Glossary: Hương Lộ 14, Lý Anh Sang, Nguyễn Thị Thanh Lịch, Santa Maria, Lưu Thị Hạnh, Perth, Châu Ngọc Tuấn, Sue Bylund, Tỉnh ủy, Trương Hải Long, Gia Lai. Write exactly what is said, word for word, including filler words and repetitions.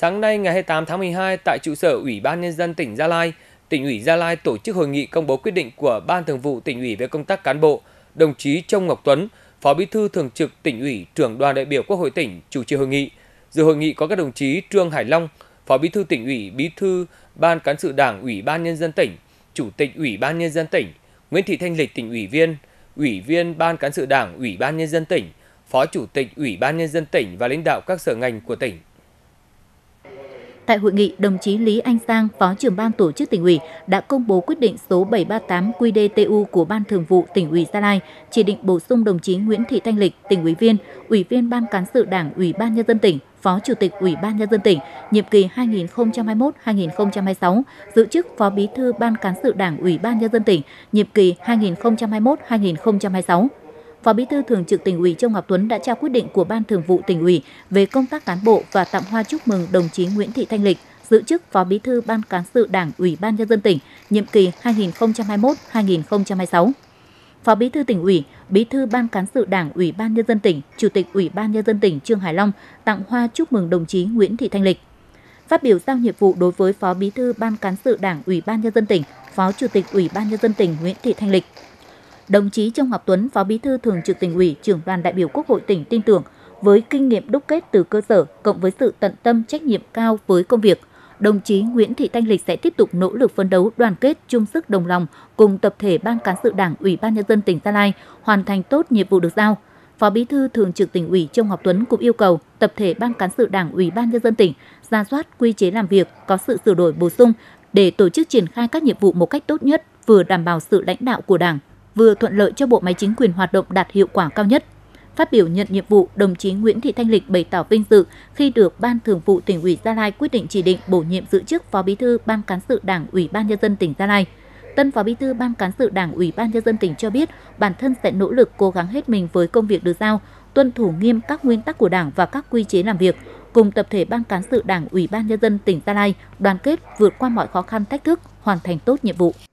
Sáng nay ngày hai mươi tám tháng mười hai tại trụ sở Ủy ban Nhân dân tỉnh Gia Lai, Tỉnh ủy Gia Lai tổ chức hội nghị công bố quyết định của Ban Thường vụ Tỉnh ủy về công tác cán bộ. Đồng chí Châu Ngọc Tuấn, Phó Bí thư Thường trực Tỉnh ủy, Trưởng đoàn đại biểu Quốc hội tỉnh chủ trì hội nghị. Dự hội nghị có các đồng chí Trương Hải Long, Phó Bí thư Tỉnh ủy, Bí thư Ban Cán sự Đảng Ủy ban Nhân dân tỉnh, Chủ tịch Ủy ban Nhân dân tỉnh, Nguyễn Thị Thanh Lịch tỉnh ủy viên, Ủy viên Ban Cán sự Đảng Ủy ban Nhân dân tỉnh, Phó Chủ tịch Ủy ban Nhân dân tỉnh và lãnh đạo các sở ngành của tỉnh. Tại hội nghị, đồng chí Lý Anh Sang, Phó trưởng ban tổ chức Tỉnh ủy đã công bố quyết định số bảy trăm ba mươi tám Q D T U của Ban Thường vụ Tỉnh ủy Gia Lai, chỉ định bổ sung đồng chí Nguyễn Thị Thanh Lịch, Tỉnh ủy viên, Ủy viên Ban Cán sự Đảng Ủy ban Nhân dân tỉnh, Phó Chủ tịch Ủy ban Nhân dân tỉnh, nhiệm kỳ hai nghìn không trăm hai mươi mốt đến hai nghìn không trăm hai mươi sáu, giữ chức Phó Bí thư Ban Cán sự Đảng Ủy ban Nhân dân tỉnh, nhiệm kỳ hai nghìn không trăm hai mươi mốt đến hai nghìn không trăm hai mươi sáu. Phó Bí thư Thường trực Tỉnh ủy Châu Ngọc Tuấn đã trao quyết định của Ban Thường vụ Tỉnh ủy về công tác cán bộ và tặng hoa chúc mừng đồng chí Nguyễn Thị Thanh Lịch, giữ chức Phó Bí thư Ban Cán sự Đảng Ủy ban Nhân dân tỉnh, nhiệm kỳ hai nghìn không trăm hai mươi mốt đến hai nghìn không trăm hai mươi sáu. Phó Bí thư Tỉnh ủy, Bí thư Ban Cán sự Đảng Ủy ban Nhân dân tỉnh, Chủ tịch Ủy ban Nhân dân tỉnh Trương Hải Long tặng hoa chúc mừng đồng chí Nguyễn Thị Thanh Lịch. Phát biểu giao nhiệm vụ đối với Phó Bí thư Ban Cán sự Đảng Ủy ban Nhân dân tỉnh, Phó Chủ tịch Ủy ban Nhân dân tỉnh Nguyễn Thị Thanh Lịch, đồng chí Châu Ngọc Tuấn, Phó Bí thư Thường trực Tỉnh ủy, Trưởng đoàn đại biểu Quốc hội tỉnh tin tưởng với kinh nghiệm đúc kết từ cơ sở cộng với sự tận tâm trách nhiệm cao với công việc, đồng chí Nguyễn Thị Thanh Lịch sẽ tiếp tục nỗ lực phấn đấu, đoàn kết, chung sức đồng lòng cùng tập thể Ban Cán sự Đảng Ủy ban Nhân dân tỉnh Gia Lai hoàn thành tốt nhiệm vụ được giao. Phó Bí thư Thường trực Tỉnh ủy Châu Ngọc Tuấn cũng yêu cầu tập thể Ban Cán sự Đảng Ủy ban Nhân dân tỉnh rà soát quy chế làm việc có sự sửa đổi bổ sung để tổ chức triển khai các nhiệm vụ một cách tốt nhất, vừa đảm bảo sự lãnh đạo của Đảng, vừa thuận lợi cho bộ máy chính quyền hoạt động đạt hiệu quả cao nhất. Phát biểu nhận nhiệm vụ, đồng chí Nguyễn Thị Thanh Lịch bày tỏ vinh dự khi được Ban Thường vụ Tỉnh ủy Gia Lai quyết định chỉ định bổ nhiệm giữ chức Phó Bí thư Ban Cán sự Đảng Ủy ban Nhân dân tỉnh Gia Lai. Tân Phó Bí thư Ban Cán sự Đảng Ủy ban Nhân dân tỉnh cho biết bản thân sẽ nỗ lực cố gắng hết mình với công việc được giao, tuân thủ nghiêm các nguyên tắc của Đảng và các quy chế làm việc, cùng tập thể Ban Cán sự Đảng Ủy ban Nhân dân tỉnh Gia Lai đoàn kết vượt qua mọi khó khăn thách thức, hoàn thành tốt nhiệm vụ.